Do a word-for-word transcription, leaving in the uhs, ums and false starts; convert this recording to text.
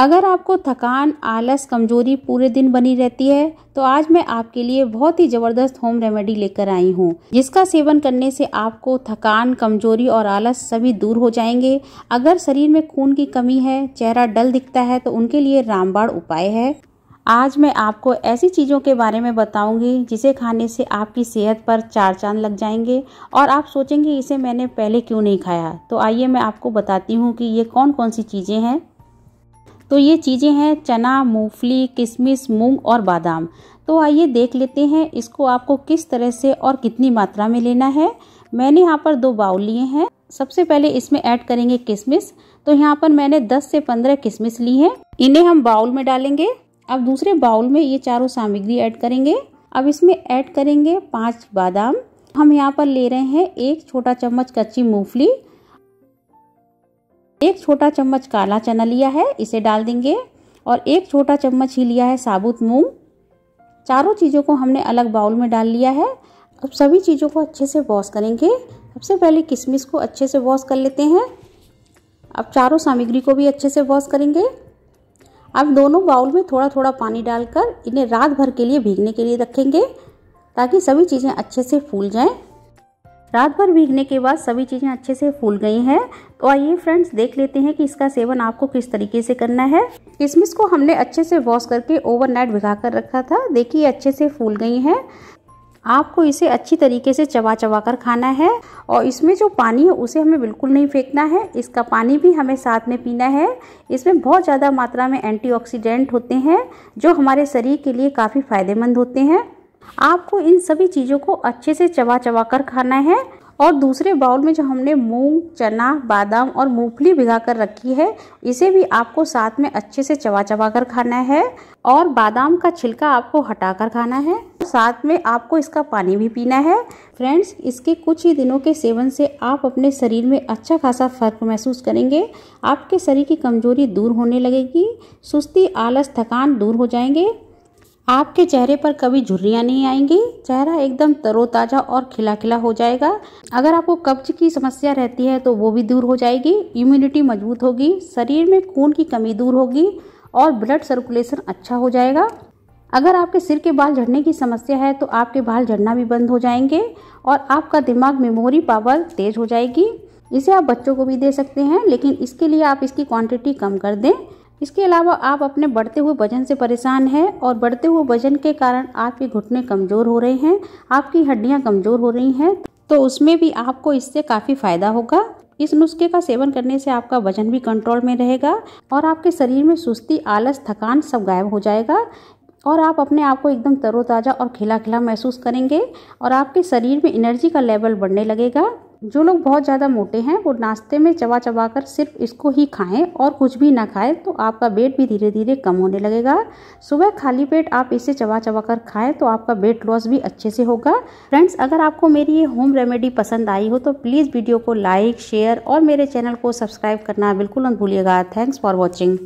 अगर आपको थकान, आलस, कमजोरी पूरे दिन बनी रहती है तो आज मैं आपके लिए बहुत ही ज़बरदस्त होम रेमेडी लेकर आई हूँ, जिसका सेवन करने से आपको थकान, कमजोरी और आलस सभी दूर हो जाएंगे। अगर शरीर में खून की कमी है, चेहरा डल दिखता है तो उनके लिए रामबाण उपाय है। आज मैं आपको ऐसी चीज़ों के बारे में बताऊंगी जिसे खाने से आपकी सेहत पर चार चांद लग जाएंगे और आप सोचेंगे इसे मैंने पहले क्यों नहीं खाया। तो आइए मैं आपको बताती हूँ कि ये कौन कौन सी चीज़ें हैं। तो ये चीज़ें हैं चना, मूंगफली, किशमिश, मूंग और बादाम। तो आइए देख लेते हैं इसको आपको किस तरह से और कितनी मात्रा में लेना है। मैंने यहाँ पर दो बाउल लिए हैं। सबसे पहले इसमें ऐड करेंगे किशमिश। तो यहाँ पर मैंने दस से पंद्रह किशमिश ली हैं, इन्हें हम बाउल में डालेंगे। अब दूसरे बाउल में ये चारों सामग्री ऐड करेंगे। अब इसमें ऐड करेंगे पाँच बादाम। हम यहाँ पर ले रहे हैं एक छोटा चम्मच कच्ची मूंगफली, एक छोटा चम्मच काला चना लिया है, इसे डाल देंगे, और एक छोटा चम्मच ही लिया है साबुत मूंग। चारों चीज़ों को हमने अलग बाउल में डाल लिया है। अब सभी चीज़ों को अच्छे से वॉश करेंगे। सबसे पहले किशमिश को अच्छे से वॉश कर लेते हैं। अब चारों सामग्री को भी अच्छे से वॉश करेंगे। अब दोनों बाउल में थोड़ा थोड़ा पानी डालकर इन्हें रात भर के लिए भीगने के लिए रखेंगे ताकि सभी चीज़ें अच्छे से फूल जाएं। रात भर भीगने के बाद सभी चीज़ें अच्छे से फूल गई हैं। तो आइए फ्रेंड्स देख लेते हैं कि इसका सेवन आपको किस तरीके से करना है। किशमिश को हमने अच्छे से वॉश करके ओवरनाइट भिगा कर रखा था। देखिए अच्छे से फूल गई हैं। आपको इसे अच्छी तरीके से चबा चबा कर खाना है और इसमें जो पानी है उसे हमें बिल्कुल नहीं फेंकना है, इसका पानी भी हमें साथ में पीना है। इसमें बहुत ज़्यादा मात्रा में एंटीऑक्सीडेंट होते हैं जो हमारे शरीर के लिए काफ़ी फायदेमंद होते हैं। आपको इन सभी चीज़ों को अच्छे से चबा चबा कर खाना है। और दूसरे बाउल में जो हमने मूंग, चना, बादाम और मूंगफली भिगा कर रखी है इसे भी आपको साथ में अच्छे से चबा चबा कर खाना है और बादाम का छिलका आपको हटा कर खाना है। साथ में आपको इसका पानी भी पीना है। फ्रेंड्स इसके कुछ ही दिनों के सेवन से आप अपने शरीर में अच्छा खासा फर्क महसूस करेंगे। आपके शरीर की कमजोरी दूर होने लगेगी, सुस्ती, आलस, थकान दूर हो जाएंगे। आपके चेहरे पर कभी झुर्रियाँ नहीं आएंगी, चेहरा एकदम तरोताज़ा और खिला खिला हो जाएगा। अगर आपको कब्ज की समस्या रहती है तो वो भी दूर हो जाएगी। इम्यूनिटी मजबूत होगी, शरीर में खून की कमी दूर होगी और ब्लड सर्कुलेशन अच्छा हो जाएगा। अगर आपके सिर के बाल झड़ने की समस्या है तो आपके बाल झड़ना भी बंद हो जाएंगे और आपका दिमाग मेमोरी पावर तेज हो जाएगी। इसे आप बच्चों को भी दे सकते हैं, लेकिन इसके लिए आप इसकी क्वांटिटी कम कर दें। इसके अलावा आप अपने बढ़ते हुए वजन से परेशान हैं और बढ़ते हुए वजन के कारण आपके घुटने कमज़ोर हो रहे हैं, आपकी हड्डियां कमज़ोर हो रही हैं, तो उसमें भी आपको इससे काफ़ी फ़ायदा होगा। इस नुस्खे का सेवन करने से आपका वजन भी कंट्रोल में रहेगा और आपके शरीर में सुस्ती, आलस, थकान सब गायब हो जाएगा और आप अपने आप को एकदम तरोताज़ा और खिला खिला महसूस करेंगे और आपके शरीर में एनर्जी का लेवल बढ़ने लगेगा। जो लोग बहुत ज़्यादा मोटे हैं वो नाश्ते में चबा चबा कर सिर्फ इसको ही खाएं और कुछ भी ना खाएं तो आपका वेट भी धीरे धीरे कम होने लगेगा। सुबह खाली पेट आप इसे चबा चबा कर खाएं तो आपका वेट लॉस भी अच्छे से होगा। फ्रेंड्स अगर आपको मेरी ये होम रेमेडी पसंद आई हो तो प्लीज़ वीडियो को लाइक, शेयर और मेरे चैनल को सब्सक्राइब करना बिल्कुल मत भूलिएगा। Thanks for watching.